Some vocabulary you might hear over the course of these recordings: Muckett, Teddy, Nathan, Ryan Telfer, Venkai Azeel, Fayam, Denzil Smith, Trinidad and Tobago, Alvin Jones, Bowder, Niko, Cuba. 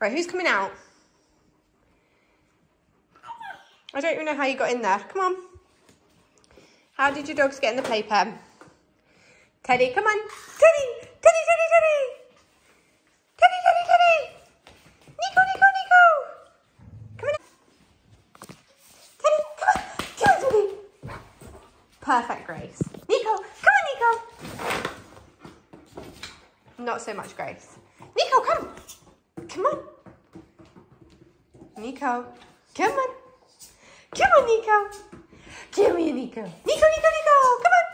Right, who's coming out? I don't even know how you got in there. Come on. How did your dogs get in the playpen? Teddy, come on. Teddy! Teddy, Teddy, Teddy! Teddy, Teddy, Teddy! Niko, Niko, Niko! Come on. Teddy, come on! Come on, Teddy! Perfect grace. Niko, come on, Niko! Not so much grace. Niko, come! Come on. Niko, come on. Come on, Niko. Come here, Niko. Niko, Niko, Niko. Come on.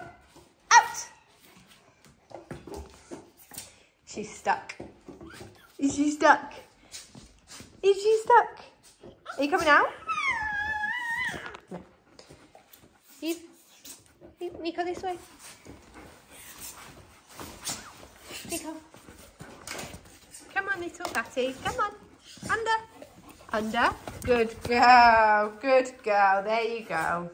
Out. She's stuck. Is she stuck? Is she stuck? Are you coming out? No. Niko, this way. Niko. Come on, little Batty. Come on. Under. Under. Good girl. Good girl. There you go.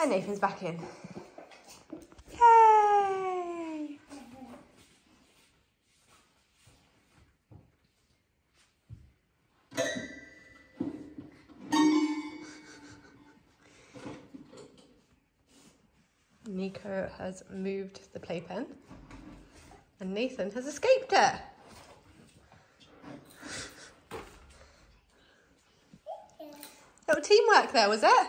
And Nathan's back in. Yay! Niko has moved the playpen and Nathan has escaped it. Little teamwork there, was it?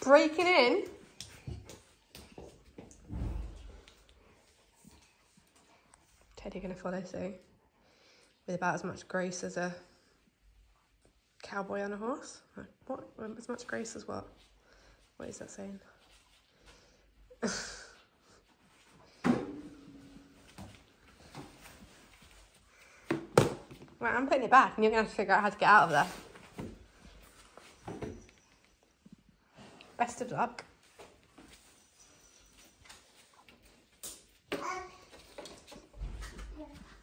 Breaking in. Teddy's going to follow through with about as much grace as a cowboy on a horse. What? As much grace as what? What is that saying? Right, I'm putting it back and you're going to have to figure out how to get out of there. Best of luck. Look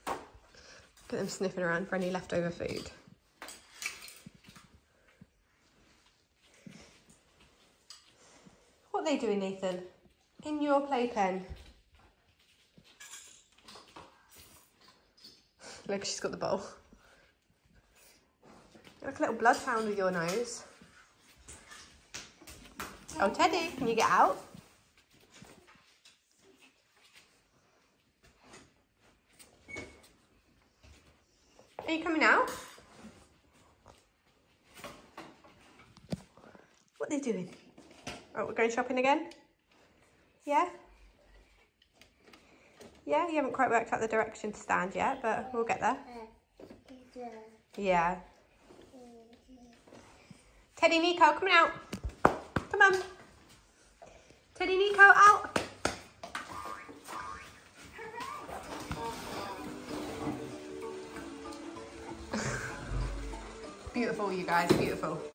at them sniffing around for any leftover food. What are they doing, Nathan? In your playpen. Look, she's got the bowl. You're like a little bloodhound with your nose. Oh, Teddy, can you get out? Are you coming out? What are they doing? Oh, we're going shopping again? Yeah? Yeah, you haven't quite worked out the direction to stand yet, but we'll get there. Yeah. Teddy, Niko, coming out. Come on. Teddy, Niko, out. Beautiful, you guys, beautiful.